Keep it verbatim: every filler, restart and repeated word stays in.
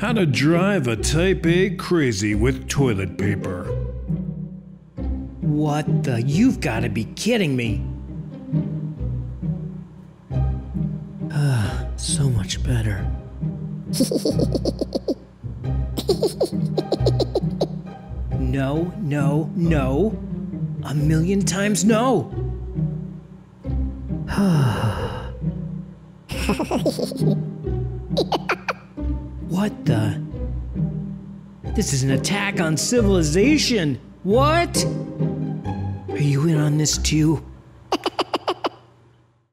How to drive a type A crazy with toilet paper. What the? You've got to be kidding me. Ah, so much better. No, no, no. A million times no. What the? This is an attack on civilization. What? Are you in on this too?